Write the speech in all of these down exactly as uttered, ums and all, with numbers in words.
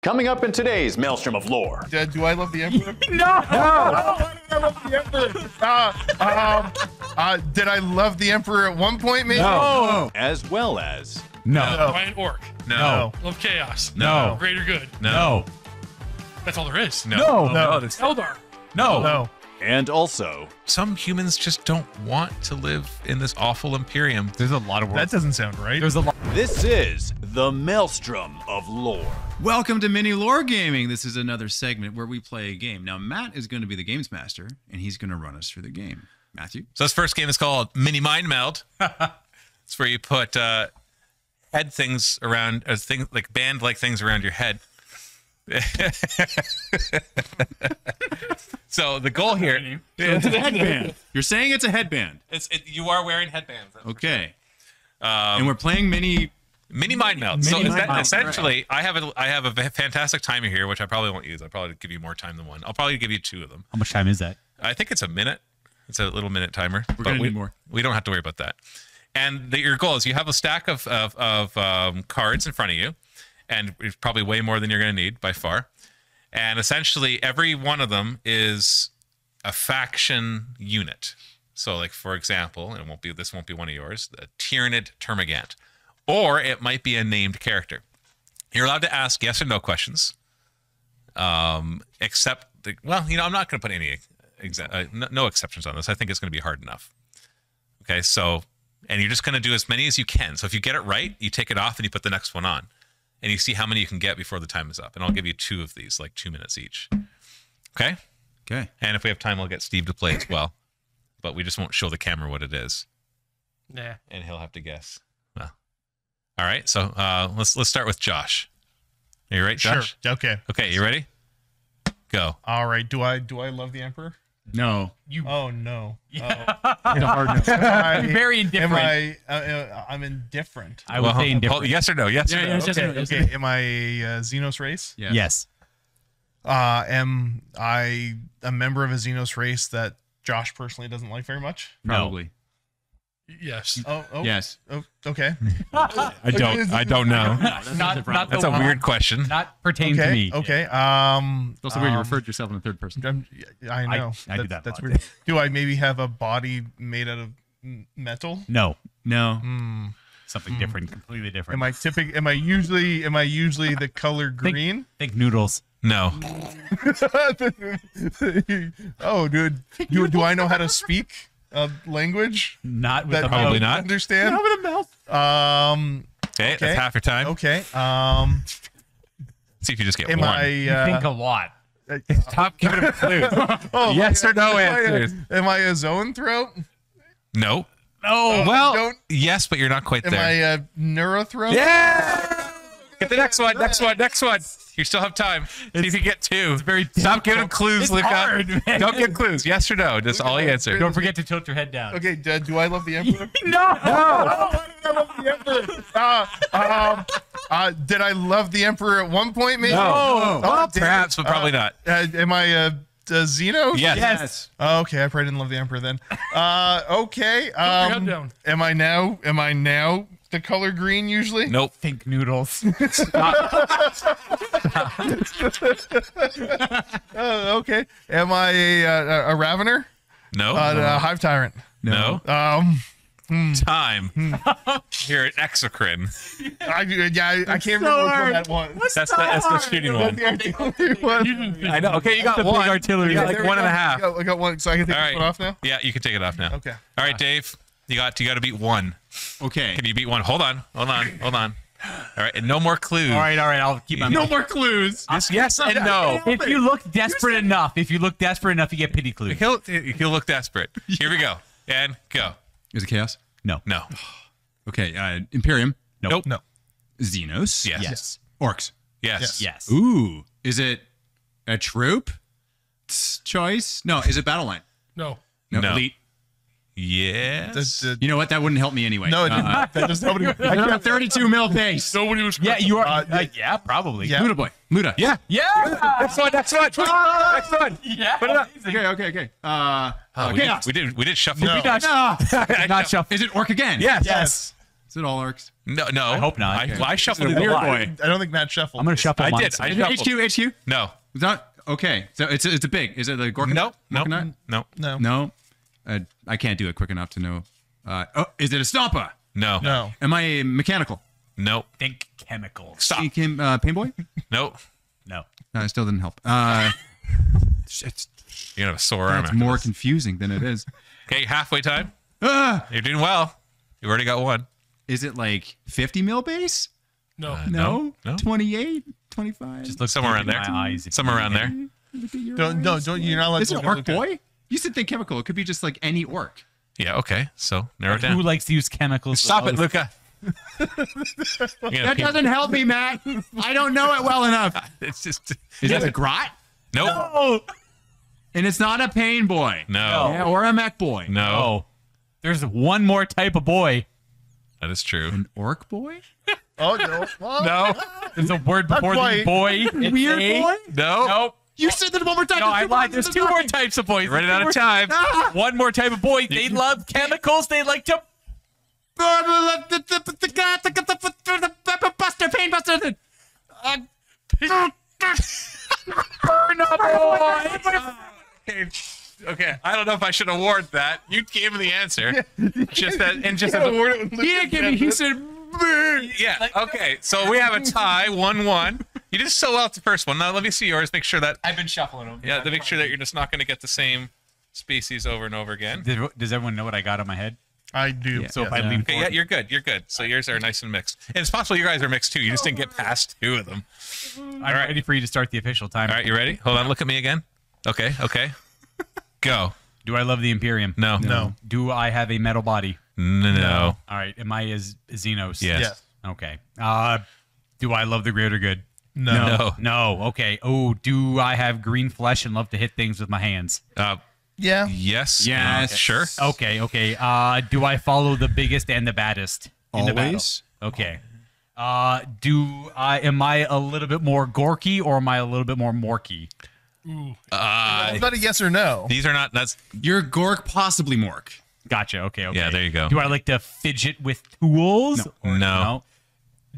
Coming up in today's Maelstrom of Lore. Uh, do I love the Emperor? No! No! I don't love the Emperor. Uh, um, uh, did I love the Emperor at one point, maybe? No. As well as... No. no. Giant Orc. No. no. Love Chaos. No. no. Greater Good. No. no. That's all there is. No. No. no. no. Eldar. No. No. And also... Some humans just don't want to live in this awful Imperium. There's a lot of work. That doesn't sound right. There's a lot. This is the Maelstrom of Lore. Welcome to Mini Lore Gaming. This is another segment where we play a game. Now, Matt is going to be the games master, and he's going to run us through the game. Matthew? So this first game is called Mini Mind Meld. It's where you put uh, head things around, uh, things, like band-like things around your head. So the goal here, it's a headband. You're saying it's a headband. It's it, you are wearing headbands. Okay, sure. um, and we're playing mini mini mind meld. So mind that, mind essentially, right. I have a I have a fantastic timer here, which I probably won't use. I'll probably give you more time than one. I'll probably give you two of them. How much time is that? I think it's a minute. It's a little minute timer. We're but gonna we, need more. We don't have to worry about that. And the, your goal is you have a stack of of, of um, cards in front of you. And it's probably way more than you're going to need by far. And essentially, every one of them is a faction unit. So, like, for example, and it won't be, this won't be one of yours, a Tyranid Termagant. Or it might be a named character. You're allowed to ask yes or no questions. Um, except, the, well, you know, I'm not going to put any exa uh, no, no exceptions on this. I think it's going to be hard enough. Okay, so, and you're just going to do as many as you can. So if you get it right, you take it off and you put the next one on. And you see how many you can get before the time is up. And I'll give you two of these, like two minutes each. Okay? Okay. And if we have time, I'll get Steve to play as well. But we just won't show the camera what it is. Yeah. And he'll have to guess. Well. All right. So uh, let's let's start with Josh. Are you right, Josh? Sure. Okay. Okay. You ready? Go. All right. Do I do I love the Emperor? No. You. Oh no. Yeah. Oh. I, very indifferent. Am I? Uh, I'm indifferent. I would well, say indifferent. Well, yes or no? Yes. Yeah, or no? Yes, okay. Yes, okay. Yes, okay. Yes. Am I a Xenos race? Yeah. Yes. Uh, am I a member of a Xenos race that Josh personally doesn't like very much? Probably. No. Yes. Oh. oh yes. Oh, okay. I don't. I don't know. No, that's not, not that's a one. Weird question. Not pertains okay, to me. Okay. Um. It's also weird you referred to yourself in the third person. I'm, I know. I, I that, do that. That's weird. Do I maybe have a body made out of metal? No. No. Mm. Something mm. different. Completely different. Am I typical? Am I usually? Am I usually the color green? Think, think noodles. No. Oh, dude. Do, do I know how to speak? Uh, language? Not with that the probably not understand. Not with a mouth. Um. Okay, okay, that's half your time. Okay. Um. See if you just get am one. I, uh, you think a lot. Uh, Top, give it a clue. Oh, yes or no answers. Am I, am I a zone throat? No. No. Oh, well. Don't, yes, but you're not quite am there. Am I a neuro throat? Yeah. Get the next one. Next one. Next one. You still have time. See if you get two. It's very Stop giving clues, Luca. Hard, don't give clues. Yes or no. That's all you answer. Don't forget to tilt your head down. Okay, Dad, do I love the Emperor? No. No. Oh, I don't love the Emperor. Uh, um, uh, did I love the Emperor at one point, maybe? No. Oh, well, perhaps, but probably uh, not. Am I a, a Xeno? Yes. Yes. Oh, okay, I probably didn't love the Emperor then. Uh, okay. Um, tilt your head down. Am I now? Am I now? The color green usually? Nope. Think noodles. Stop. Stop. uh, okay. Am I a, a, a ravener? No. Uh, no. A hive tyrant? No. no. Um. Mm. Time. Mm. Here at Exocrine. I, yeah, I, I can't so remember hard. That one. That's, that's, so the, that's the shooting one. The one. I know. Okay, you got one. Big artillery. You got like one and a half. I got one. So I can take right. this one off now? Yeah, you can take it off now. Okay. All right, Dave. You got you got to beat one. Okay. Can you beat one? Hold on. Hold on. Hold on. All right. And no more clues. All right. All right. I'll keep my No mind. More clues. Yes, yes and no. If you look desperate You're enough, saying... if you look desperate enough, you get pity clues. He'll, he'll look desperate. Here we go. And go. Is it Chaos? No. No. Okay. Uh, Imperium? Nope. nope. No. Xenos? Yes. yes. Orcs? Yes. yes. Yes. Ooh. Is it a troop choice? No. Is it Battle Line? No. No. no. Elite? Yes. The, the, you know what? That wouldn't help me anyway. No, it didn't. Uh, that does nobody. I got thirty-two mil base. Nobody was. Yeah, you are. Uh, uh, yeah, probably. Yeah. Luda boy. Luda. Yeah. Yeah. yeah. Next one. Next one. Ah! Next one. Yeah. Put it up. Okay. Okay. Okay. Uh, oh, okay. We, did, we did. We did shuffle. No. We did not, no. Not shuffle. Is it Orc again? Yes. Yes. Is it all orcs? No, no. I hope not. I, okay. I shuffled a weird boy. I don't think Matt shuffled. I'm gonna shuffle. I did. I shuffled. H Q. H Q. No. Is that okay? So it's it's a big. Is it the Gork? No. No. No. No. No. No. Uh, I can't do it quick enough to know. Uh, oh, is it a stomper? No. No. Am I a mechanical? No. Think chemical. Stop. Think him, uh, Pain Boy? No. No. No, it still didn't help. Uh, it's, you have a sore arm. It's more this. confusing than it is. Okay, halfway time. Ah! You're doing well. You already got one. Is it like fifty mil base? No. Uh, no? No. twenty-eight, twenty-five? Just look somewhere around there. My eyes somewhere around there. there. Don't, no, don't, you're not allowed is to. Is it an orc boy? At... You said think chemical. It could be just like any orc. Yeah, okay. So narrow it down. Who likes to use chemicals? Stop it, Luca. That doesn't help me, Matt. I don't know it well enough. It's just. Is that a grot? Nope. No. And it's not a Pain Boy. No. Yeah, or a mech boy. No. no. There's one more type of boy. That is true. An orc boy? Oh, no. Well, no. There's a word before the boy. Weird a. boy? No. Nope. You said that one more time. No, I lied. There's two more types of boys. Running out of time. Ah. One more type of boy. They love chemicals. They like to. Buster, Pain Buster. Burn up, boy. Okay, I don't know if I should award that. You gave him the answer. Just that, and just that. He didn't give me. He said. Yeah. Okay. So we have a tie, one one. You did so well at the first one. Now let me see yours. Make sure that I've been shuffling them. Yeah. To make sure that you're just not going to get the same species over and over again. Did, does everyone know what I got on my head? I do. Yeah, so yeah, if I yeah. lean okay, yeah, you're good. You're good. So yours are nice and mixed. And it's possible you guys are mixed too. You just didn't get past two of them. I'm All right. ready for you to start the official time. All right. You ready? Hold on. Look at me again. Okay. Okay. Go. Do I love the Imperium? No. No. No. Do I have a metal body? No. No. All right. Am I as Xenos? Yes. yes. Okay. Uh, do I love the Greater Good? No. No. No. No. Okay. Oh, do I have green flesh and love to hit things with my hands? Uh, yeah. Yes. Yes. Okay. Sure. Okay. Okay. Uh, do I follow the biggest and the baddest? Always. In the battle? Okay. Uh, do I? Am I a little bit more Gorky or am I a little bit more Morky? Ooh. Uh, is that a yes or no? These are not. That's you're Gork, possibly Mork. Gotcha. Okay. Okay. Yeah. There you go. Do I like to fidget with tools? No. no. no.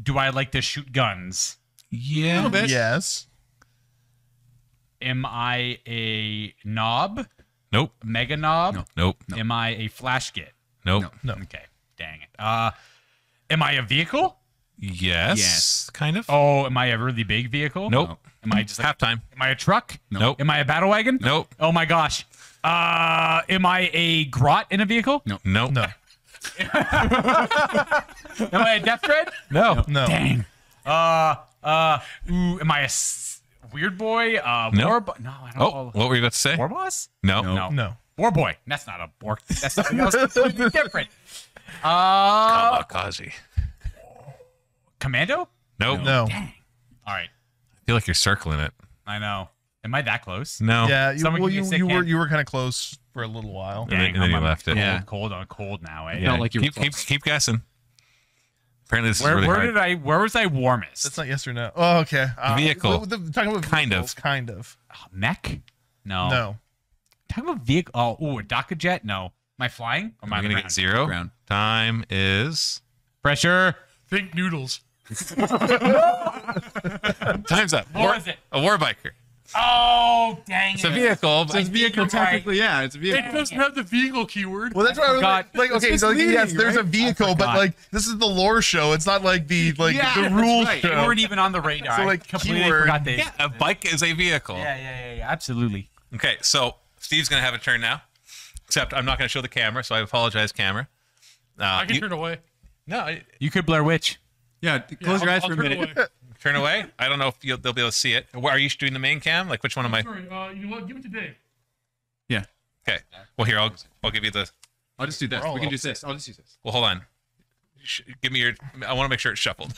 Do I like to shoot guns? Yeah. A little bit. Yes. Am I a knob? Nope. Mega knob? Nope. Nope. Am I a flash git? Nope. No. no. Okay. Dang it. Uh, am I a vehicle? Yes. Yes. Kind of. Oh, am I a really big vehicle? Nope. No. Am I just like, half time? Am I a truck? Nope. Am I a battle wagon? Nope. Oh my gosh. Uh, am I a grot in a vehicle? No. Nope. No. No. Am I a death dread? No. No. Dang. Uh, uh, ooh, am I a s weird boy? Uh, nope. war bo no, I don't oh, know. What were you about to say? War boss? No. No. No. no. War boy. That's not a bork. That's something else. Completely different. Uh, Kamikaze. Commando? Nope. No. No. Dang. All right. I feel like you're circling it. I know. Am I that close? No. Yeah. You, well, you, you were you were kind of close for a little while. Dang, and then, and then you left cold, it. Yeah. Cold on cold now. Eh? Yeah. Like you keep, keep keep guessing. Apparently this where, is really where hard. did I? Where was I warmest? That's not yes or no. Oh, okay. Uh, vehicle. The, the, talking about kind vehicles, of. Kind of. Oh, mech? No. No. Talking about vehicle. Oh, ooh, a Doka jet? No. Am I flying? Or am I gonna ground? get zero? Ground. Time is pressure. Think noodles. Time's up. What is it? A war biker. Oh, dang it. It's a vehicle. It's a vehicle, technically, yeah. It's a vehicle. It doesn't have the vehicle keyword. Well, that's why I was like, like okay, so like, yes, there's a vehicle, but like, this is the lore show. It's not like the like the rules show. They weren't even on the radar. So, like, completely forgot they. Yeah, a bike is a vehicle. Yeah, yeah, yeah, yeah, absolutely. Okay, so Steve's going to have a turn now, except I'm not going to show the camera, so I apologize, camera. Uh, I can you, turn away. No, I, you could Blair Witch. Yeah, close yeah, your eyes I'll, for I'll a minute. Away. Turn away. I don't know if you'll, they'll be able to see it. Are you doing the main cam? Like which one am I? Sorry, uh, you know what? Give it to Dave. Yeah. Okay. Well, here I'll I'll give you the. I'll just do this. We can do this. I'll just do this. Well, hold on. Sh give me your. I want to make sure it's shuffled.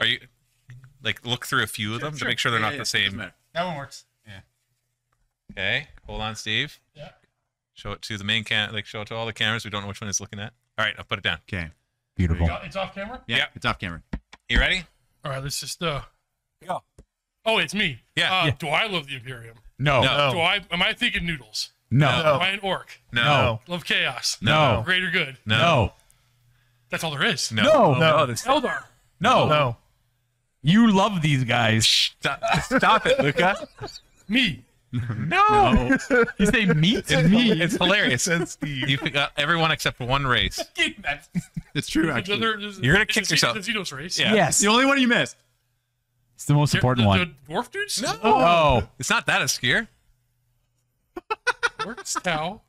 Are you? Like look through a few of them sure, to make sure they're yeah, not yeah, the same. That one works. Yeah. Okay. Hold on, Steve. Yeah. Show it to the main cam. Like show it to all the cameras. We don't know which one it's looking at. All right. I'll put it down. Okay. Beautiful. It's off camera. Yeah. yeah. It's off camera. You ready? All right, let's just uh go. Oh, it's me. Yeah. Uh, yeah. Do I love the Imperium? No. no. Do I am I thinking noodles? No. no. Am I an orc? No. no. Love chaos? No. Greater good? No. That's all there is. No, no, no. no this... Eldar. No, no. You love these guys. Stop, stop it, Luca. Me. No. no. You say meat? It's me. It's hilarious. You forgot everyone except one race. It's true, actually. Another, You're going to kick yourself. It's the Xenos race. Yeah. Yes. The only one you missed. It's the most important the, the, one. The dwarf dudes? No. Oh. It's not that obscure. Orks, Tau.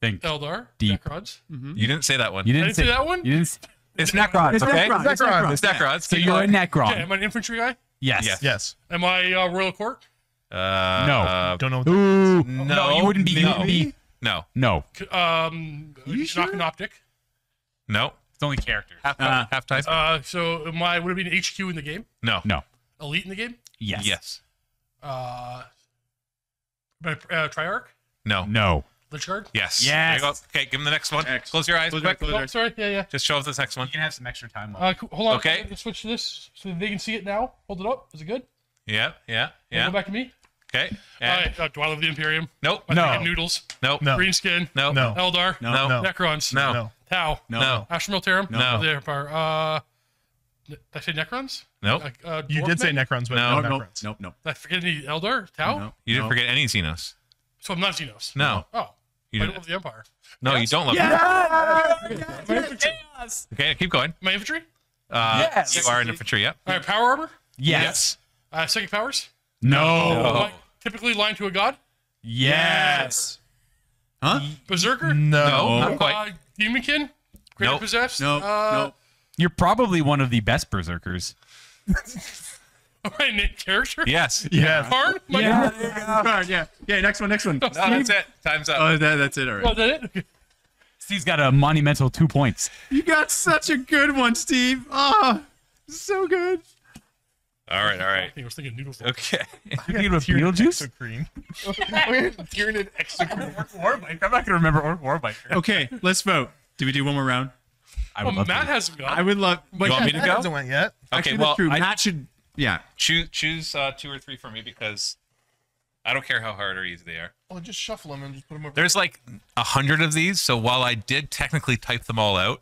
Think. Eldar. Deep. Necrons. Mm-hmm. You didn't say that one. You didn't, I didn't say, say that one? You didn't. It's Necrons, it's okay? Necrons. It's Necrons. It's Necrons. It's Necrons. So you're a Necron. Okay, am I an infantry guy? Yes. Yes. yes. Am I uh, Royal Court? Uh, no. Uh, Don't know what that Ooh, no, no, you wouldn't be. No. Be, no. no. Um, you sure? Knock an optic? No. It's only characters. Half time. Uh, half time. Uh, so am I, would it be an H Q in the game? No. No. Elite in the game? Yes. Yes. Uh, uh, Triarch? No. No. Lich Guard? Yes. Yes. There you go. Okay, give him the next one. Next. Close your eyes. Close quick. Your, close oh, sorry. Yeah, yeah. Just show us this next one. You can have some extra time left. Uh, cool. Hold on. Okay. Let's switch to this so they can see it now. Hold it up. Is it good? Yeah, yeah, yeah. Go back to me. Okay. Uh, uh, do I love the Imperium? Nope. I no. Noodles? Nope. No. Green skin? Nope. No. Eldar? No. no. Necrons? No. no. Tau? No. no. Astra Militarum? No. The Empire. Uh, did I say Necrons? Nope. Uh, uh, you did say Necrons, but no, no, no Necrons. Nope, nope. Did I forget any Eldar? Tau? No. You didn't no. forget any Xenos. So I'm not Xenos? No. Oh. You I don't love the Empire. No, yes. you don't love yes. the Empire. Yes. Infantry. Yes. Okay, keep going. My infantry? Uh, yes. You are an infantry, yep. All right, power armor? Yes. yes. Uh, psychic powers? No. no. Like, typically line to a god? Yes. Huh? Berserker? No. no not quite. Uh, Demonkin? Greater nope. Possessed? No. Nope. Uh, nope. You're probably one of the best Berserkers. My name character? Yes. Yeah. Karn? My yeah. Name? Yeah. yeah. Yeah. Next one. Next one. No, that's it. Time's up. Oh, that, that's it. All right. Oh, that it? Steve's got a monumental two points. You got such a good one, Steve. Oh, so good. All right. All right. I was thinking noodles. Okay. You thinking about Beetlejuice? Green. Tearing an extra green. War Biker. I'm not gonna remember War Biker. Okay. Let's vote. Do we do one more round? I would well, love Matt to. hasn't gone. I would love. You want yeah, me to Matt go? Hasn't went yet. Okay. Actually, well, I, Matt should. Yeah, choose choose uh, two or three for me because I don't care how hard or easy they are. Well, just shuffle them and just put them over. There's like a hundred of these, so while I did technically type them all out,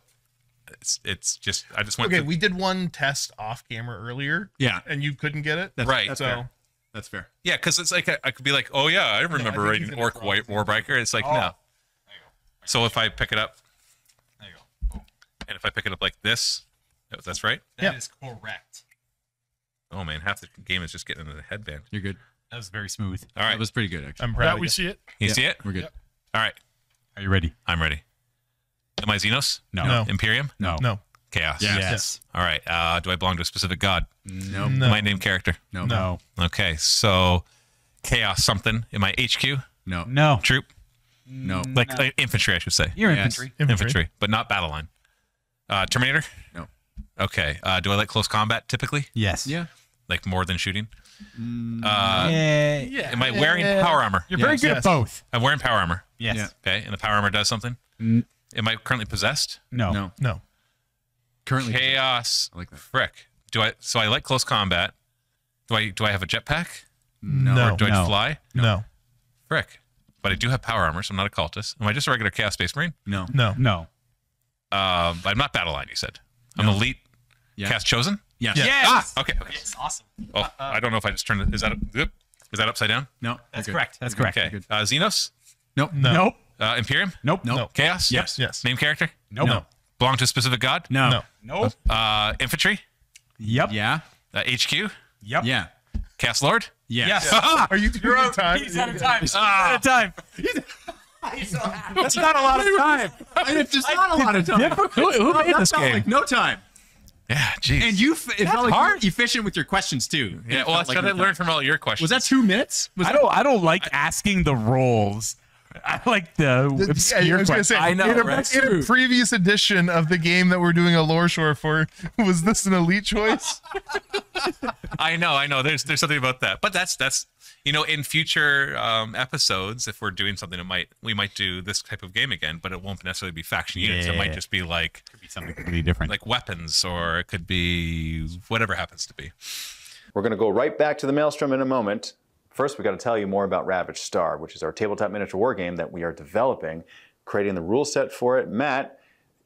it's it's just I just went. Okay, to... we did one test off camera earlier. Yeah, and you couldn't get it. That's, right, that's so fair. that's fair. Yeah, because it's like I, I could be like, oh yeah, I remember yeah, I writing Orc White Warbiker. It's like oh. no. There you go. So if I pick it up, there you go. And if I pick it up like this, that's right. That yeah. is correct. Oh man, half the game is just getting into the headband. You're good. That was very smooth. All right. That was pretty good, actually. I'm proud. We see it. You yeah. see it? We're good. Yep. All right. Are you ready? I'm ready. Am I Xenos? No. no. Imperium? No. No. Chaos? Yes. yes. yes. All right. Uh, do I belong to a specific god? No. no. Am I named character? No. No. Okay. So, Chaos something. Am I H Q? No. No. Troop? No. Like, no. like infantry, I should say. You're yes. infantry. infantry. Infantry, but not battle line. Uh, Terminator? No. Okay. Uh, do I like close combat typically? Yes. Yeah. Like more than shooting? Mm, uh, yeah, yeah. Am I wearing yeah. power armor? You're very yes, good yes. at both. I'm wearing power armor. Yes. Yeah. Okay. And the power armor does something? Mm. Am I currently possessed? No. No. No. Currently. Chaos. I like that. Frick. Do I, so I like close combat. Do I, do I have a jetpack? No. Or do I no. fly? No. no. Frick. But I do have power armor, so I'm not a cultist. Am I just a regular Chaos Space Marine? No. No. No. Uh, I'm not battle line, you said. I'm no. elite. Yeah. Cast Chosen? Yes. yes. yes. Ah, okay. okay. Yes, awesome. Oh, uh, I don't know if I just turned it. Is that, a, is that upside down? No. That's correct. That's correct. Okay. Uh, Xenos? Nope. No. Nope. Uh, Imperium? Nope. Nope. Chaos? Yes. Yes. Name character? Nope. No. Belong to a specific god? No. No. Nope. Uh, infantry? Yep. Yeah. Uh, H Q? Yep. Yeah. Cast Lord? Yes. yes. Ah, are you through out of time? He's out of time. He's out of time. So that's not a lot of time. It's just not a lot of time. Who, who made this game? Like no time. Yeah, geez. And you, it That's felt like hard. You were efficient with your questions too. Yeah, well, that's like what I learned from all your questions. Was that two minutes? Was I don't, I don't like I, asking the roles. I like the, the obscure yeah, I was gonna say, I know, in, a, right? in a previous edition of the game that we're doing a lore shore for, was this an elite choice? I know, I know. There's there's something about that, but that's that's you know, in future um, episodes, if we're doing something, it might we might do this type of game again, but it won't necessarily be faction units. Yeah. It might just be like it could be something completely different, like weapons, or it could be whatever happens to be. We're gonna go right back to the Maelstrom in a moment. First, we've got to tell you more about Ravaged Star, which is our tabletop miniature war game that we are developing, creating the rule set for it. Matt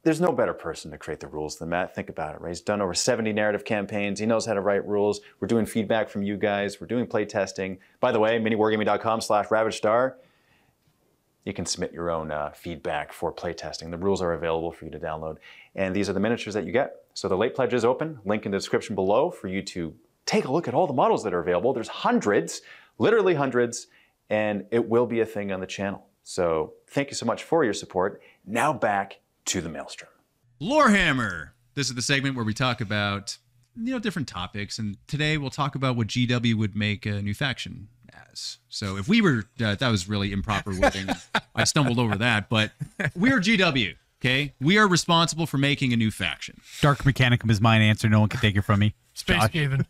There's no better person to create the rules than Matt. Think about it, right? He's done over seventy narrative campaigns. He knows how to write rules. We're doing feedback from you guys. We're doing play testing. By the way, miniwargaming.com slash Ravaged Star. You can submit your own uh, feedback for play testing. The rules are available for you to download. And these are the miniatures that you get. So the late pledge is open. Link in the description below for you to take a look at all the models that are available. There's hundreds, literally hundreds, and it will be a thing on the channel. So thank you so much for your support. Now back to the Maelstrom. Lorehammer. This is the segment where we talk about, you know, different topics. And today we'll talk about what G W would make a new faction as. So if we were, uh, that was really improper wording. I stumbled over that, but we're G W, okay? We are responsible for making a new faction. Dark Mechanicum is my answer. No one can take it from me. Space Skaven.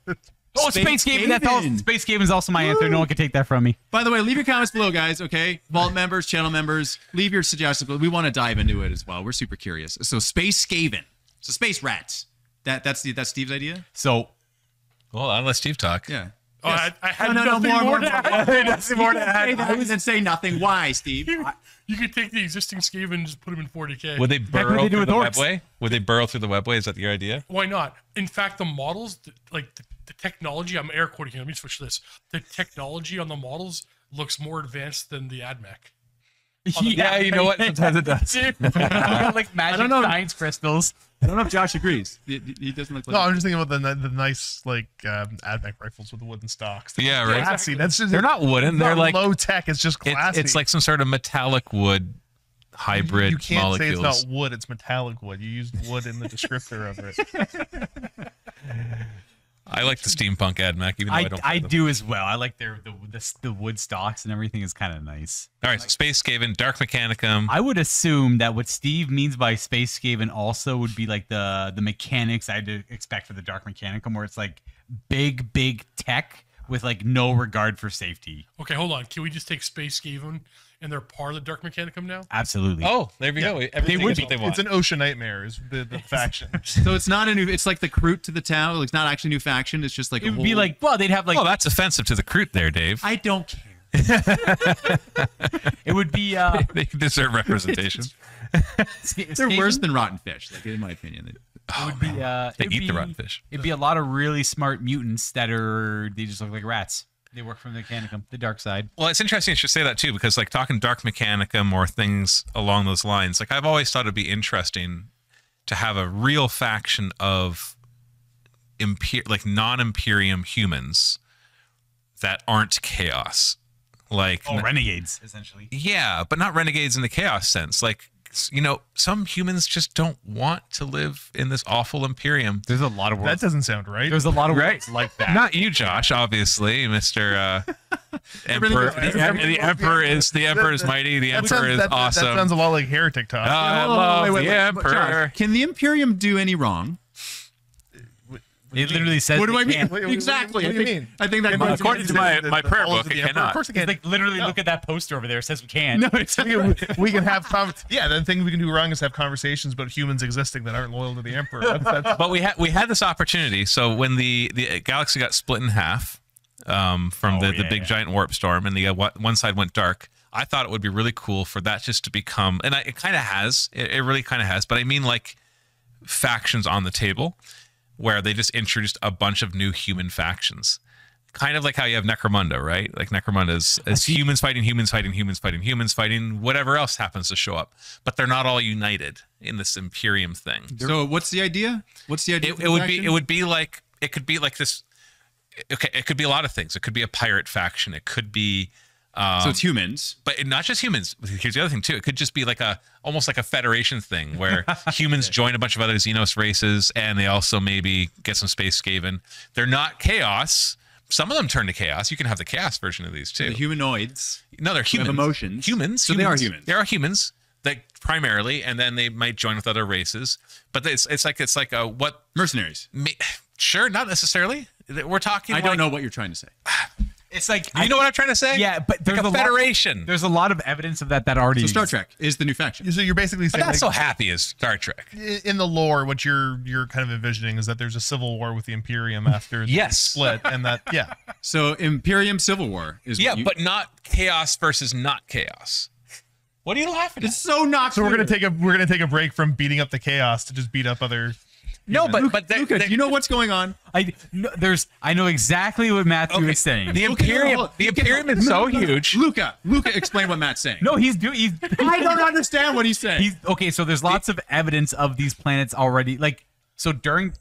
Oh, Space Skaven. That's also, Space Skaven is also my Woo. answer. No one can take that from me. By the way, leave your comments below, guys, okay? Vault members, channel members, leave your suggestions. But we want to dive into it as well. We're super curious. So Space Skaven. So Space Rats. That That's the that's Steve's idea? So, well, I'll let Steve talk. Yeah. Oh, yes. I, I had no, no, nothing, no, more, more, to add. Add. I nothing more to add. I was going to say nothing. Why, Steve? You, you could take the existing Skaven and just put them in forty K. Would they burrow they through the webway? Would they burrow through the webway? Is that your idea? Why not? In fact, the models, like the, the technology, I'm air quoting here. Let me switch this. The technology on the models looks more advanced than the A D M E C. Yeah, you know what? Sometimes it does. Like magic I don't know. science crystals. I don't know if Josh agrees. He, he doesn't look like. No, I'm just thinking about the the nice like um, A D M E C rifles with the wooden stocks. They're yeah, right. Classy. That's just, they're not wooden. They're not like low tech. It's just classy. It's, it's like some sort of metallic wood hybrid. You can't molecules. say it's not wood. It's metallic wood. You used wood in the descriptor of it. I like the steampunk A D M E C, even though I, I don't. I them. do as well. I like their the the, the wood stocks and everything is kind of nice. All right, so Space Skaven, Dark Mechanicum. I would assume that what Steve means by Space Skaven also would be like the the mechanics I'd expect for the Dark Mechanicum, where it's like big, big tech with like no regard for safety. Okay, hold on. Can we just take Space Skaven and they're part of the Dark Mechanicum now? Absolutely. Oh, there we yeah. go. Everything they would be. They want. It's an ocean nightmare is the, the faction. So it's not a new, it's like the Kroot to the Tau. It's not actually a new faction. It's just like it a would whole... be like, well, they'd have like... Oh, that's offensive to the Kroot there, Dave. I don't care. It would be... Uh... They deserve representation. They're worse than rotten fish, like in my opinion. They... It would oh, be, uh, they eat be, the rotten fish. It'd be a lot of really smart mutants that are, they just look like rats. They work from the Mechanicum, the dark side. Well, it's interesting you should say that too, because like talking Dark Mechanicum or things along those lines, like I've always thought it'd be interesting to have a real faction of imper like non-Imperium humans that aren't chaos. Like oh, renegades, essentially. Yeah, but not renegades in the chaos sense. Like, you know, some humans just don't want to live in this awful Imperium. There's a lot of worlds. That doesn't sound right. There's a lot of worlds right. like that. Not you, Josh, obviously, Mister Uh, Emperor. Really the, em the Emperor is the Emperor is mighty. The Emperor sounds, is that, awesome. That sounds a lot like Heretic Talk. Uh, I love wait, wait, wait, the Emperor. Josh, can the Imperium do any wrong? It literally says. What do I mean? Wait, wait, exactly. What do you I think, mean? I think that well, according to my, my prayer book, it cannot. Of course it can. Like, literally no. look at that poster over there. It says we can. No, it's we, right. we can have. Yeah, the thing we can do wrong is have conversations about humans existing that aren't loyal to the Emperor. That's, that's but we had we had this opportunity. So when the the galaxy got split in half um, from oh, the the yeah, big yeah. giant warp storm, and the uh, one side went dark, I thought it would be really cool for that just to become, and I, it kind of has. It, it really kind of has. But I mean, like factions on the table, where they just introduced a bunch of new human factions. Kind of like how you have Necromunda, right? Like Necromunda is, is humans fighting, humans fighting, humans fighting, humans fighting, whatever else happens to show up. But they're not all united in this Imperium thing. So what's the idea? What's the idea? It, it would be, it would be like, it could be like this, okay, it could be a lot of things. It could be a pirate faction. It could be... Um, so it's humans, but it, not just humans. Here's the other thing too. It could just be like a, almost like a federation thing where humans join a bunch of other Xenos races and they also maybe get some Space Skaven. They're not chaos. Some of them turn to chaos. You can have the chaos version of these too. The humanoids. No, they're humans. They have emotions. Humans. So humans. They are humans. They are humans. Like primarily, and then they might join with other races. But it's it's like it's like a what mercenaries? Me, sure, not necessarily. We're talking. I like, don't know what you're trying to say. It's like you I know think, what I'm trying to say. Yeah, but there's like a, a federation. Lot, there's a lot of evidence of that that already. So Star Trek is the new faction. So you're basically saying I'm not like, so happy as Star Trek. In the lore, what you're you're kind of envisioning is that there's a civil war with the Imperium after yes. the split, and that yeah. So Imperium civil war is yeah, what you, but not chaos versus not chaos. What are you laughing at? It's so not. So we're gonna take a we're gonna take a break from beating up the chaos to just beat up other. No, but Luke, but they, Luca, they, you know what's going on. I no, there's I know exactly what Matthew okay. is saying. The Imperium, Luca, the Imperium is so Luca, huge. Luca, Luca, explain what Matt's saying. No, he's doing. He's, I don't understand what he's saying. He's, okay, so there's lots of evidence of these planets already. Like so during.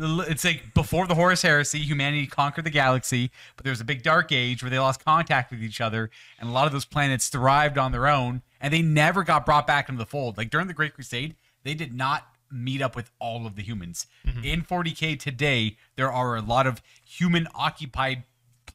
It's like before the Horus Heresy, humanity conquered the galaxy, but there was a big dark age where they lost contact with each other, and a lot of those planets thrived on their own, and they never got brought back into the fold. Like during the Great Crusade, they did not meet up with all of the humans. Mm-hmm. In forty K today, there are a lot of human-occupied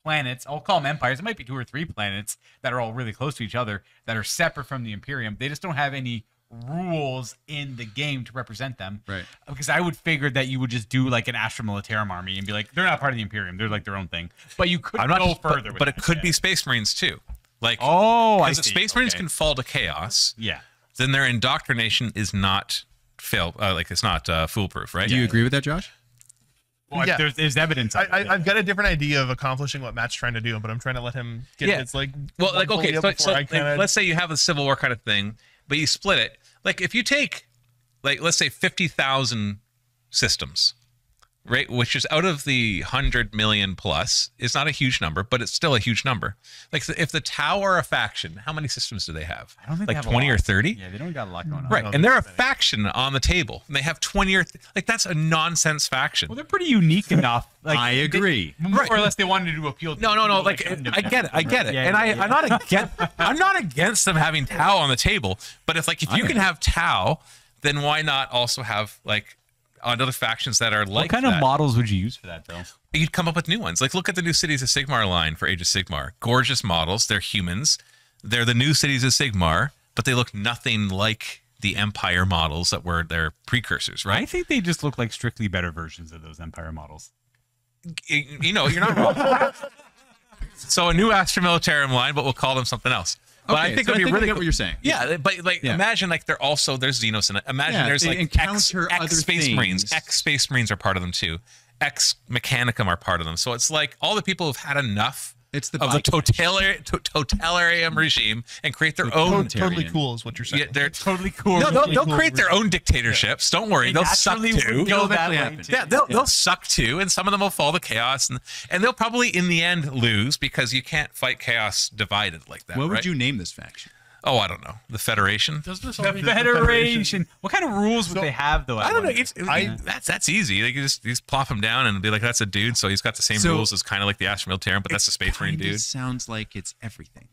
planets. I'll call them empires. It might be two or three planets that are all really close to each other that are separate from the Imperium. They just don't have any rules in the game to represent them, right? Because I would figure that you would just do like an Astra Militarum army and be like, they're not part of the Imperium, they're like their own thing. But you could I'm not go just, further, but, with but it could yet. be Space Marines too. Like oh, I see. If Space okay. Marines can fall to chaos. Yeah, then their indoctrination is not fail, uh, like it's not uh, foolproof, right? Do you yeah. agree with that, Josh? Well, yeah. there's, there's evidence. I, I, I've got a different idea of accomplishing what Matt's trying to do, but I'm trying to let him get yeah. it's like well, like okay, so, so like, let's say you have a Civil War kind of thing, but you split it. Like if you take, like let's say fifty thousand systems, right, which is out of the one hundred million plus, it's not a huge number, but it's still a huge number. Like if the Tau are a faction, how many systems do they have? I don't think like they have twenty or thirty? Yeah, they don't got a lot going on. Right, and they're a faction on the table, and they have twenty or thirty. Like that's a nonsense faction. Well, they're pretty unique enough. Like, I agree. They, right. Or unless they wanted to appeal to No, no, no. Like, like I get it. I get it. Yeah, and yeah, I, yeah. I'm not against I'm not against them having Tau on the table. But if like if you I can have Tau, then why not also have like other factions that are like What kind that? of models would you use for that though? You'd come up with new ones. Like look at the new Cities of Sigmar line for Age of Sigmar. Gorgeous models. They're humans. They're the new Cities of Sigmar, but they look nothing like the Empire models that were their precursors, right? I think they just look like strictly better versions of those Empire models. You know, you're not wrong. So a new Astra Militarum line, but we'll call them something else. But okay, I think so it'd be really. I get what you're saying. Yeah, but like yeah. imagine like they're also there's Xenos in it. Imagine yeah, there's like X, X Space things. Marines. X Space Marines are part of them too. X Mechanicum are part of them. So it's like all the people who've had enough. It's the of the totalitarian, to, totalitarian regime and create their the own. Totally cool is what you're saying. Yeah, they're totally cool. No, they'll, they'll cool create their own dictatorships. Yeah. Don't worry, they they'll suck too. They'll that yeah, they'll, yeah. they'll suck too, and some of them will fall to chaos, and and they'll probably in the end lose because you can't fight chaos divided like that. What right? would you name this faction? Oh, I don't know. The Federation. Does this the Federation. Federation. What kind of rules would so, they have though? I, I don't know. It's, it, I, that's that's easy. They can just, just plop him down and be like, "That's a dude." So he's got the same so, rules as kind of like the Astra Militarum, but that's a Space Marine dude. It sounds like it's everything.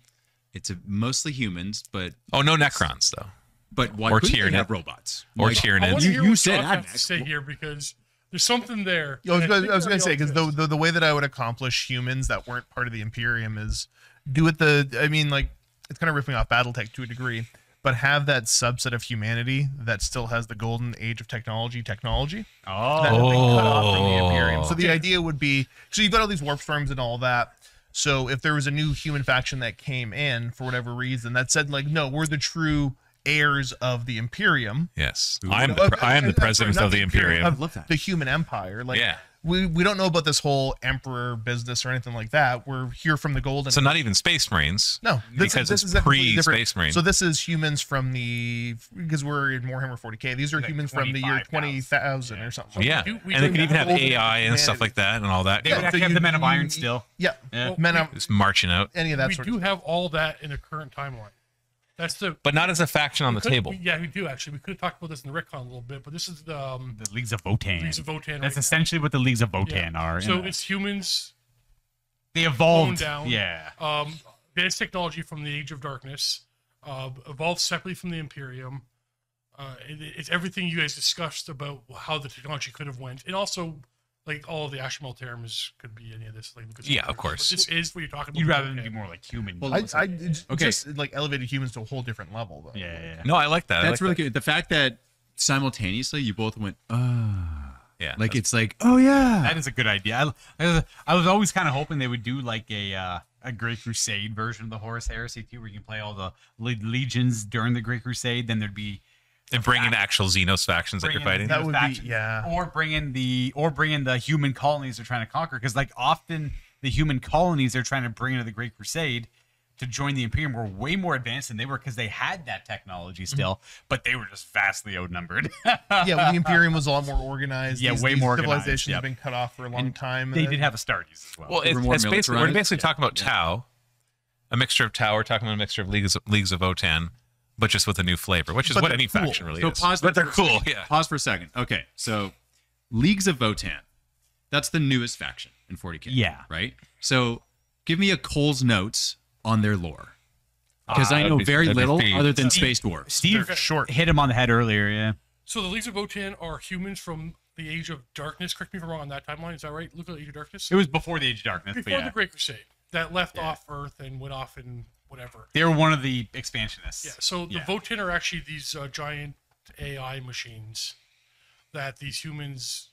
It's a, mostly humans, but oh, no Necrons though. But why or Tyranids have robots or Tyranids? You, you said I have to stay here because there's something there. I was going to say because the, the the way that I would accomplish humans that weren't part of the Imperium is do it the. I mean like. It's kind of riffing off BattleTech to a degree, but have that subset of humanity that still has the golden age of technology, technology. Oh. That have been cut off from the Imperium. So the idea would be, so you've got all these warp storms and all that. So if there was a new human faction that came in for whatever reason that said like, no, we're the true heirs of the Imperium. Yes. I'm the, I am the president of the Imperium. I love that. The human empire. Like, yeah. We, we don't know about this whole emperor business or anything like that. We're here from the golden. So not even Space Marines. No, this, because this it's is pre-Space Marines. So this is humans from the because we're in Warhammer forty K. These are like humans from the year twenty thousand yeah. or something. Yeah, we, we and they could even have A I and humanity. Stuff like that and all that. They yeah, would have so to have you, the Men of Iron still. Yeah, yeah. Well, Men of just marching out. Any of that. We sort do of have all that in the current timeline. That's the, but not as a faction on the could, table. Yeah, we do actually. We could have talked about this in the retcon a little bit, but this is the, um, the Leagues of Votann. Leagues of Votann. That's right essentially now. What the Leagues of Votann yeah. are. So it's that. humans. They evolved. Down, yeah. Um, advanced technology from the Age of Darkness, uh, evolved separately from the Imperium. Uh, it, it's everything you guys discussed about how the technology could have went, and also like all of the Astra Militarum could be any of this. Like, yeah, of course. But this is what you're talking about. You'd rather be more like human. Well, I, I, okay. Just like elevated humans to a whole different level, though. Yeah, yeah, yeah. No, I like that. That's like really that. good. The fact that simultaneously you both went, ah. Oh. Yeah. Like it's like, oh, yeah. That is a good idea. I, I, was, I was always kind of hoping they would do like a uh, a Great Crusade version of the Horus Heresy, too, where you can play all the le legions during the Great Crusade. Then there'd be. And bring in actual Xenos factions that you're fighting. That would be, yeah. Or bring in the or bring in the human colonies they're trying to conquer, because like often the human colonies they're trying to bring into the Great Crusade to join the Imperium were way more advanced than they were because they had that technology still, mm-hmm. but they were just vastly outnumbered. Yeah, well, the Imperium was a lot more organized. Yeah, these, way these more civilizations yep. have been cut off for a long and time. They and... did have a Astartes as well. Well, it's, it's basically, we're basically yeah. talking about yeah. Tau, a mixture of Tau. We're talking about a mixture of Leagues of, Leagues of Votann, but just with a new flavor, which is but what any cool. faction really so is. Pause but they're cool. Yeah. Pause for a second. Okay, so Leagues of Votann, that's the newest faction in forty K. Yeah. Right? So give me a Cole's notes on their lore, because ah, I know be, very little other than Steve, Space Dwarfs. Steve Short hit him on the head earlier, yeah. So the Leagues of Votann are humans from the Age of Darkness. Correct me if I'm wrong on that timeline. Is that right? Look at the Age of Darkness. It was before the Age of Darkness. Before yeah. the Great Crusade, that left yeah. off Earth and went off in whatever. They were one of the expansionists. Yeah. So the yeah. Votann are actually these uh, giant A I machines that these humans.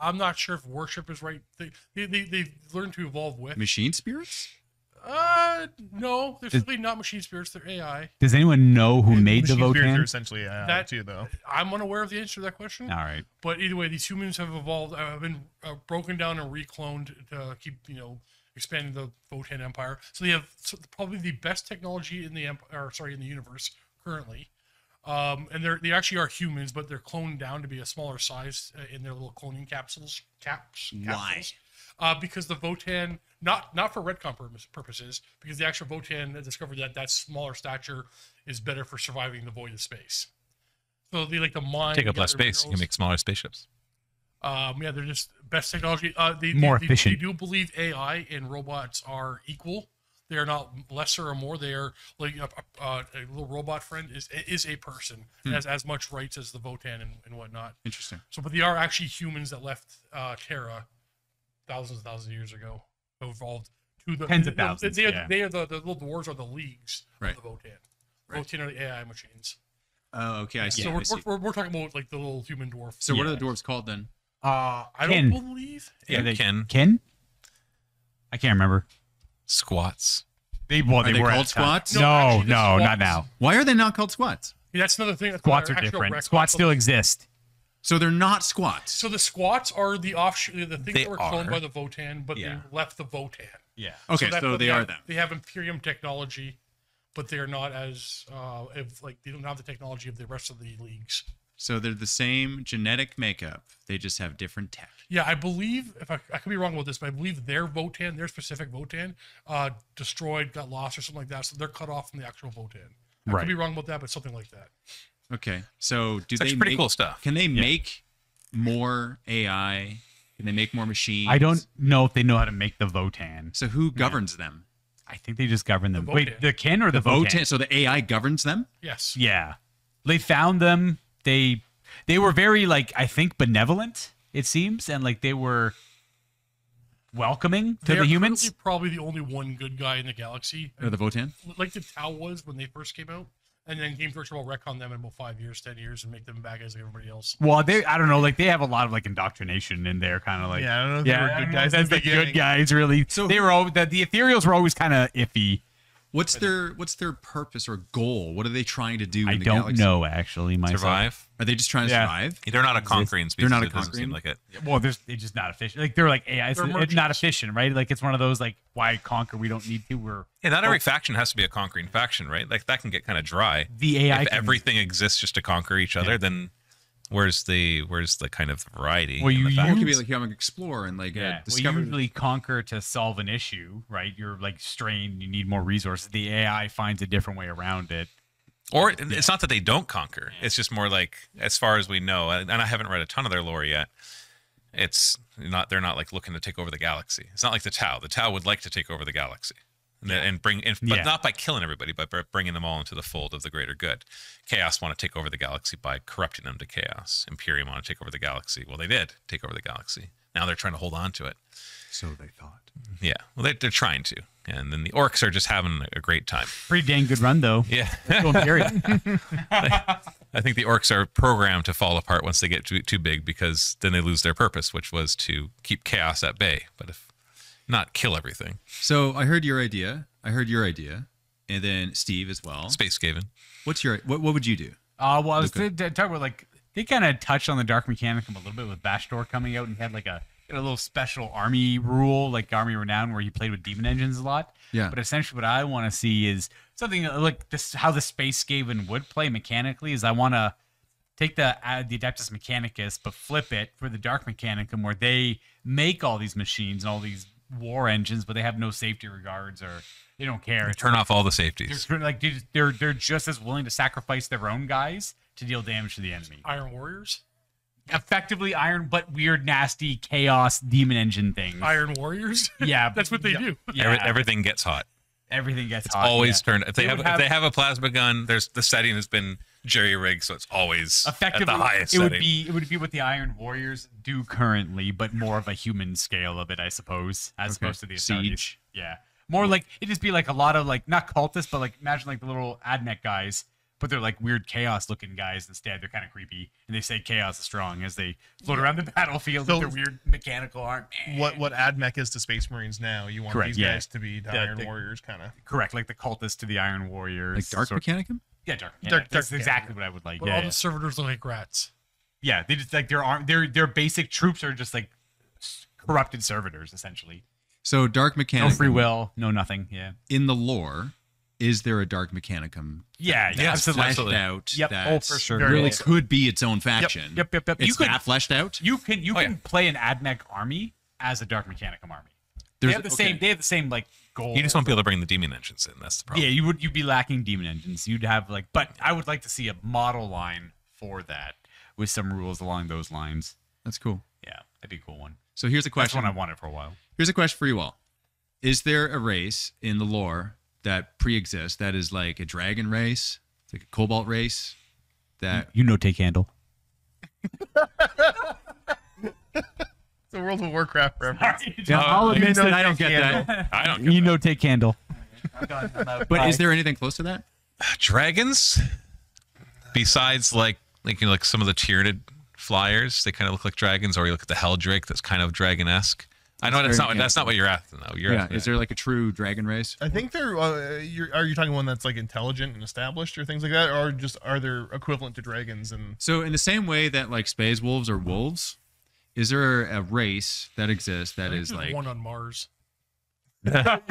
I'm not sure if worship is right. They they they, they learned to evolve with machine spirits. Uh, no, they're does, certainly not machine spirits. They're A I. Does anyone know who made the Votann? Machine spirits are essentially A I that, too, though. I'm unaware of the answer to that question. All right. But either way, these humans have evolved, have been uh, broken down and recloned to keep, you know, expanding the Votann Empire. So they have probably the best technology in the empire, or sorry, in the universe currently. Um, and they're they actually are humans, but they're cloned down to be a smaller size uh, in their little cloning capsules. Caps. Capsules. Why? Uh, because the Votann, not not for retcon purposes, because the actual Votann discovered that that smaller stature is better for surviving the void of space. So they like the mind take up less space. Minerals. You can make smaller spaceships. Um, yeah, they're just best technology. Uh, they, more they, efficient. They, they do believe A I and robots are equal. They are not lesser or more. They are like uh, uh, a little robot friend is is a person hmm. has as much rights as the Votann and, and whatnot. Interesting. So, but they are actually humans that left uh, Terra. Thousands and thousands of years ago, evolved to the tens of thousands. They, they, yeah. are, they are the, the little dwarves are the leagues right. of the Votann. Right. Votann are the A I machines. Oh, okay. I see. So yeah, we're, I we're, we're we're talking about like the little human dwarf. So yeah. what are the dwarves called then? Uh, I Ken. don't believe. Yeah, they, Ken. Ken. I can't remember. Squats. They well, are they, they were called squats. No, no, actually, no squats. not now. Why are they not called squats? Yeah, that's another thing. That's squats are different. Squats still exist. So they're not squats. So the squats are the offshoot, the things they that were cloned are. by the Votann, but yeah. they left the Votann. Yeah. Okay, so, that, so they, they are have, them. They have Imperium technology, but they are not as uh, if, like they don't have the technology of the rest of the leagues. So they're the same genetic makeup. They just have different tech. Yeah, I believe if I, I could be wrong about this, but I believe their Votann, their specific Votann, uh, destroyed, got lost, or something like that. So they're cut off from the actual Votann. I right. could be wrong about that, but something like that. Okay, so do it's they pretty make, cool stuff? Can they yeah. make more A I? Can they make more machines? I don't know if they know how to make the Votann. So who governs yeah. them? I think they just govern them. The Wait, the Ken or the, the Votann? Votann? So the A I governs them? Yes. Yeah, they found them. They they were very like I think benevolent. It seems and like they were welcoming to They're the humans. Probably the only one good guy in the galaxy. Or the Votann, like the Tau was when they first came out. And then Games Workshop will wreck on them in about five years, ten years, and make them back as everybody else. Well, they I don't know, like they have a lot of like indoctrination in there, kind of like yeah, I don't know if yeah, they were good guys. That's the good guys, really. So they were all the the ethereals were always kind of iffy. What's their what's their purpose or goal? What are they trying to do? In I the don't galaxy? know actually. Myself. Survive? Are they just trying to yeah. survive? They're not a conquering species. They're not a conquering. Like it. Well, they're they're just not efficient. Like they're like A I. They're it's not efficient, right? Like it's one of those like why conquer? We don't need to. We're yeah. Not every faction has to be a conquering faction, right? Like that can get kind of dry. The A I. If can... everything exists just to conquer each other, yeah. then. Where's the where's the kind of variety? Well, you, you could be like, yeah, I'm an explorer and like yeah. uh, discover. Well, you usually conquer to solve an issue, right? You're like strained, you need more resources. The A I finds a different way around it. Or yeah. it's not that they don't conquer. Yeah. It's just more like, as far as we know, and I haven't read a ton of their lore yet. It's not they're not like looking to take over the galaxy. It's not like the Tau. The Tau would like to take over the galaxy. And bring, and, but yeah. not by killing everybody, but by bringing them all into the fold of the greater good. Chaos want to take over the galaxy by corrupting them to chaos. Imperium want to take over the galaxy. Well, they did take over the galaxy. Now they're trying to hold on to it. So they thought. Yeah. Well, they, they're trying to. And then the Orks are just having a great time. Pretty dang good run, though. Yeah. I think the Orks are programmed to fall apart once they get too, too big, because then they lose their purpose, which was to keep chaos at bay. But if not kill everything. So I heard your idea. I heard your idea, and then Steve as well. Space Skaven. What's your what? What would you do? Uh, well, I was talking about like they kind of touched on the Dark Mechanicum a little bit with Bashdor coming out and had like a got a little special army rule, like Army Renown, where you played with Demon Engines a lot. Yeah. But essentially what I want to see is something like this, how the Space Skaven would play mechanically is I want to take the, uh, the Adeptus Mechanicus, but flip it for the Dark Mechanicum, where they make all these machines and all these war engines, but they have no safety regards, or they don't care. They turn off all the safeties. They're, like, they're, they're just as willing to sacrifice their own guys to deal damage to the enemy. Iron Warriors? Effectively Iron, but weird, nasty, chaos, Demon Engine things. Iron Warriors? Yeah. That's what they yeah. do. Yeah. Every, everything gets hot. Everything gets it's hot. It's always yeah. turned. If they, they have, have if they have a plasma gun, there's the setting has been jerry-rigged, so it's always effectively, at the highest it setting. Would be, it would be what the Iron Warriors do currently, but more of a human scale of it, I suppose, as okay. opposed to the Siege. Yeah. More yeah. like, it'd just be like a lot of, like, not cultists, but like, imagine like the little Adnec guys, but they're like weird chaos-looking guys instead. They're kind of creepy, and they say chaos is strong as they float yeah. around the battlefield so, with their weird mechanical arm. What what Admech is to Space Marines now? You want correct, these yeah. guys to be the, the Iron the, Warriors, kind of correct, like the cultists to the Iron Warriors, like Dark sort. Mechanicum. Yeah, Dark. Mechanicum. Dark, That's Dark exactly Mechanicum. What I would like. But yeah, all yeah. the servitors look like rats. Yeah, they just like their arm. Their their basic troops are just like corrupted servitors, essentially. So Dark Mechanicum. No free will. No nothing. Yeah. In the lore. Is there a Dark Mechanicum? Yeah, yeah, absolutely. Out yep. Oh, for sure. Really yeah. could be its own faction. Yep, yep, yep. yep. It's you could, not fleshed out. You can you oh, can yeah. play an Admech army as a Dark Mechanicum army. There's, they have the okay. same. They have the same like goal. You just won't be able to bring the Demon Engines in. That's the problem. Yeah, you would. You'd be lacking Demon Engines. You'd have like. But I would like to see a model line for that with some rules along those lines. That's cool. Yeah, that'd be a cool one. So here's a question. That's one I wanted for a while. Here's a question for you all. Is there a race in the lore that pre-exists, that is like a dragon race, it's like a cobalt race, that... You, you know take handle. It's a World of Warcraft reference. Sorry, now, I'll admit that I don't get handle. that. I don't get you that. know take handle. I'm done. I'm out. But Bye. Is there anything close to that? Dragons? Besides like, like, you know, like some of the tiered flyers, they kind of look like dragons, or you look at the Helldrake, that's kind of dragon-esque. I know that's not that's not what you're after though. You're yeah. after is there like a true dragon race? I think there. Uh, you're, are you talking one that's like intelligent and established or things like that, or just are there equivalent to dragons? And so in the same way that like space wolves or wolves, is there a race that exists that is like one on Mars? The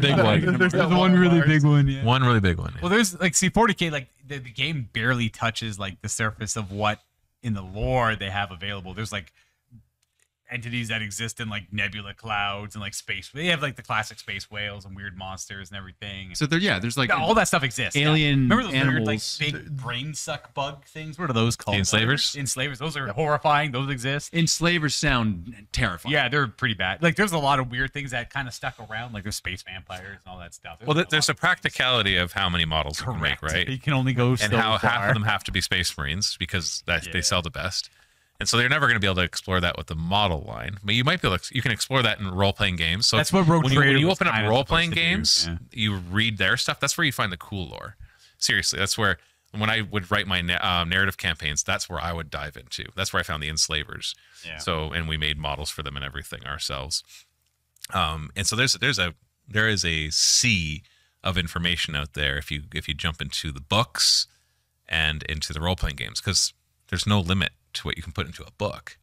big one. There's, there's that one, one really big one. Yeah. One really big one. Yeah. Well, there's like see forty K. Like the, the game barely touches like the surface of what in the lore they have available. There's like entities that exist in like nebula clouds and like space. They have like the classic space whales and weird monsters and everything. So there, yeah, there's like yeah, all that stuff exists. Alien yeah. Remember those animals. Weird, like big brain suck bug things? What are those called? The enslavers. Uh, enslavers. Those are yep. horrifying. Those exist. Enslavers sound terrifying. Yeah, they're pretty bad. Like there's a lot of weird things that kind of stuck around, like there's space vampires and all that stuff. There's well, like there's a, a practicality of how many models Correct. you can make, right? You can only go and so how far. Half of them have to be Space Marines because that, yeah. they sell the best. And so they're never going to be able to explore that with the model line. But you might be able to, you can explore that in role-playing games. So that's what Rogue when, you, when you open up role-playing games, yeah. you read their stuff. That's where you find the cool lore. Seriously, that's where, when I would write my na um, narrative campaigns, that's where I would dive into. That's where I found the enslavers. Yeah. So, and we made models for them and everything ourselves. Um, and so there's there's a there is a sea of information out there if you if you jump into the books and into the role-playing games, because there's no limit to what you can put into a book,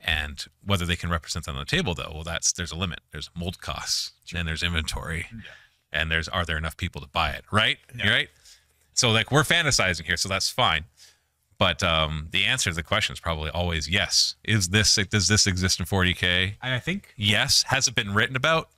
and whether they can represent that on the table, though, well, that's there's a limit. There's mold costs, sure. and there's inventory, yeah. and there's are there enough people to buy it, right? Yeah. Right. So like we're fantasizing here, so that's fine. But um, the answer to the question is probably always yes. Is this does this exist in forty K? I think yes. Has it been written about?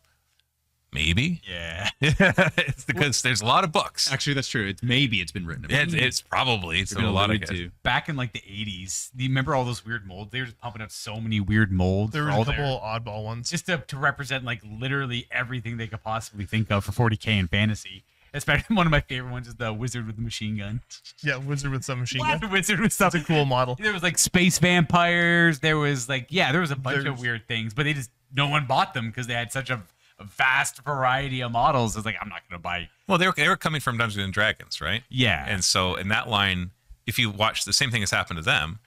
Maybe. Yeah. It's because there's a lot of books. Actually, that's true. It's maybe it's been written about. It's, it's probably. It's, it's been a lot of too. Back in like the eighties, do you remember all those weird molds? They were just pumping up so many weird molds. There were a couple of oddball ones. Just to, to represent like literally everything they could possibly think of for forty K and fantasy. Especially one of my favorite ones is the wizard with the machine gun. Yeah, wizard with some machine gun. Wizard with something. That's a cool model. There was like space vampires. There was like, yeah, there was a bunch There's... of weird things, but they just, no one bought them because they had such a A vast variety of models. It's like, I'm not going to buy. Well, they were, they were coming from Dungeons and Dragons, right? Yeah. And so in that line, if you watch, the same thing has happened to them,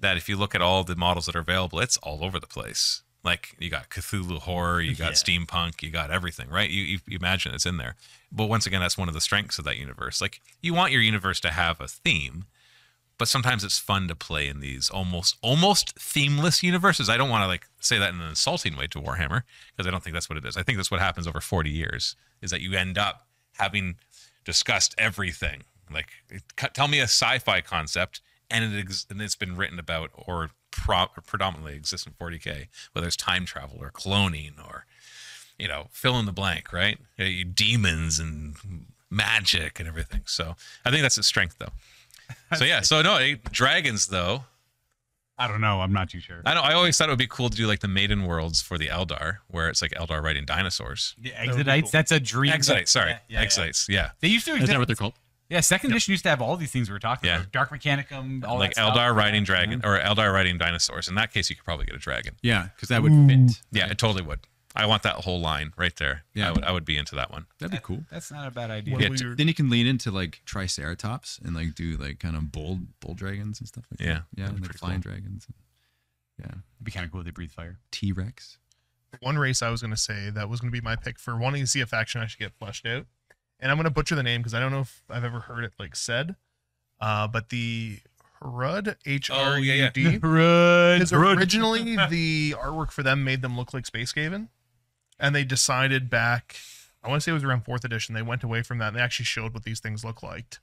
that if you look at all the models that are available, it's all over the place. Like you got Cthulhu horror, you got yeah. steampunk, you got everything, right? You, you, you imagine it's in there. But once again, that's one of the strengths of that universe. Like you want your universe to have a theme, but sometimes it's fun to play in these almost almost themeless universes. I don't want to like say that in an insulting way to Warhammer, because I don't think that's what it is. I think that's what happens over forty years, is that you end up having discussed everything. Like, tell me a sci-fi concept, and, it ex and it's been written about or pro predominantly exists in forty K, whether it's time travel or cloning or, you know, fill in the blank, right? You know, demons and magic and everything. So I think that's its strength, though. So yeah, so no, dragons, though. I don't know. I'm not too sure. I know. I always thought it would be cool to do like the maiden worlds for the Eldar, where it's like Eldar riding dinosaurs. The Exodites. That cool. That's a dream. Exodites. Sorry. Yeah, yeah, Exodites. Yeah. yeah. They used to. That's not what they're called. Yeah, second yep. edition used to have all these things we were talking yeah. about. Dark Mechanicum, all like that Eldar stuff. riding dragon or Eldar riding dinosaurs. In that case, you could probably get a dragon. Yeah, because that would Ooh. fit. Yeah, it totally would. I want that whole line right there. Yeah, I would. I would be into that one. That'd be cool. That's not a bad idea. Yeah, your... Then you can lean into like Triceratops and like do like kind of bold, bull dragons and stuff like yeah, that. Yeah, yeah, like flying cool. dragons. Yeah, it'd be kind of cool if they breathe fire. T Rex. One race I was going to say that was going to be my pick for wanting to see a faction actually get fleshed out. And I'm going to butcher the name because I don't know if I've ever heard it like said, uh, but the Hrud, H R U D, because oh, yeah, yeah. originally the artwork for them made them look like Space Skaven, and they decided back, I want to say it was around fourth edition, they went away from that and they actually showed what these things look like.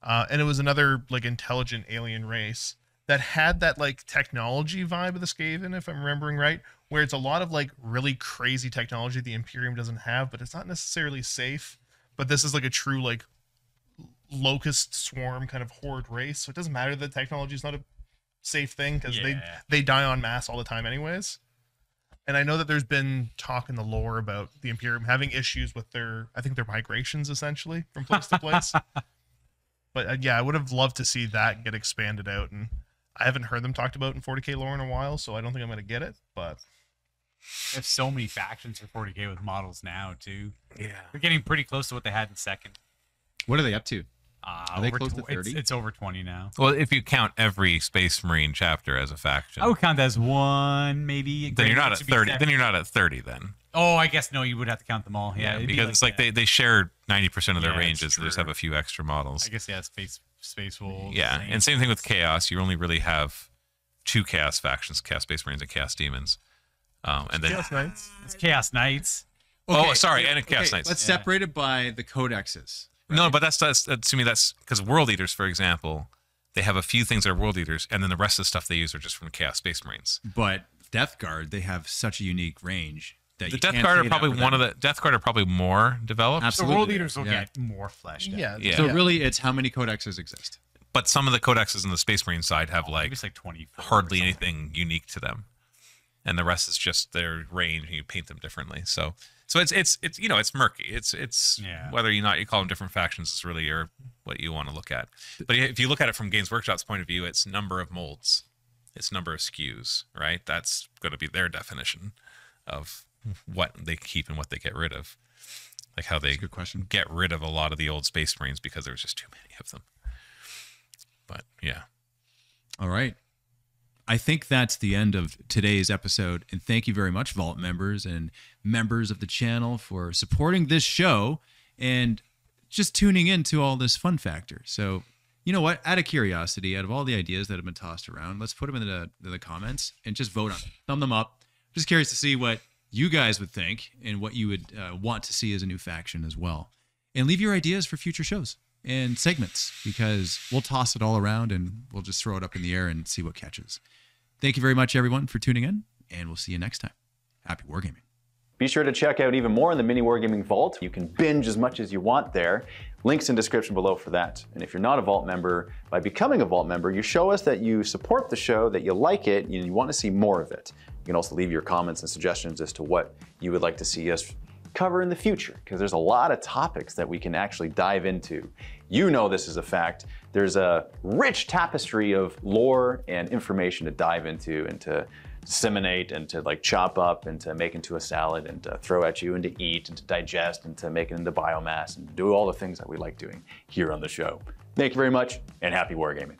Uh, and it was another like intelligent alien race that had that like technology vibe of the Skaven, if I'm remembering right, where it's a lot of like really crazy technology the Imperium doesn't have, but it's not necessarily safe. But this is like a true like locust swarm kind of horde race. So it doesn't matter that technology is not a safe thing because yeah. they they die en masse all the time anyways. And I know that there's been talk in the lore about the Imperium having issues with their, I think their migrations essentially from place to place. But uh, yeah, I would have loved to see that get expanded out. And I haven't heard them talked about in forty K lore in a while, so I don't think I'm going to get it, but... There's so many factions for forty K with models now too. Yeah, they're getting pretty close to what they had in second. What are they up to? Uh, are they close to thirty? It's, it's over twenty now. Well, if you count every Space Marine chapter as a faction, I would count that as one, maybe. Then you're not at thirty. Then you're not at thirty. Then. Oh, I guess no. You would have to count them all. Yeah, yeah, because be like it's like that. they they share ninety percent of their yeah, ranges. They just have a few extra models. I guess yeah, Space Space Wolves. Yeah, and same thing with Chaos. You only really have two Chaos factions: Chaos Space Marines and Chaos Demons. Um, and then Chaos Knights. It's Chaos Knights. Okay. Oh, sorry, yeah. and Chaos okay. Knights. Let's yeah. separate it by the codexes. Right? No, but that's, that's to me that's because World Eaters, for example, they have a few things that are World Eaters, and then the rest of the stuff they use are just from Chaos Space Marines. But Death Guard, they have such a unique range that the you Death can't Guard are probably one them. of the Death Guard are probably more developed. Absolutely, the World Eaters will yeah. get more fleshed out. Yeah. yeah. So yeah. really, it's how many codexes exist. But some of the codexes in the Space Marine side have oh, like, like twenty-four hardly anything unique to them. And the rest is just their range, and you paint them differently. So, so it's it's it's you know it's murky. It's it's yeah. whether or not you call them different factions is really your what you want to look at. But if you look at it from Games Workshop's point of view, it's number of molds, it's number of S K Us, right? That's going to be their definition of what they keep and what they get rid of. Like how they That's a good question. get rid of a lot of the old Space Marines because there was just too many of them. But yeah. All right. I think that's the end of today's episode. And thank you very much, Vault members and members of the channel, for supporting this show and just tuning in to all this fun factor. So, you know what? Out of curiosity, out of all the ideas that have been tossed around, let's put them in the, in the comments and just vote on them. Thumb them up. Just curious to see what you guys would think and what you would uh, want to see as a new faction as well. And leave your ideas for future shows and segments, because we'll toss it all around and we'll just throw it up in the air and see what catches. Thank you very much, everyone, for tuning in, and we'll see you next time. Happy Wargaming. Be sure to check out even more in the Mini Wargaming Vault. You can binge as much as you want there. Links in description below for that. And if you're not a Vault member, by becoming a Vault member, you show us that you support the show, that you like it, and you want to see more of it. You can also leave your comments and suggestions as to what you would like to see us cover in the future, because there's a lot of topics that we can actually dive into. You know this is a fact. There's a rich tapestry of lore and information to dive into and to disseminate and to like chop up and to make into a salad and to throw at you and to eat and to digest and to make it into biomass and to do all the things that we like doing here on the show. Thank you very much and happy wargaming.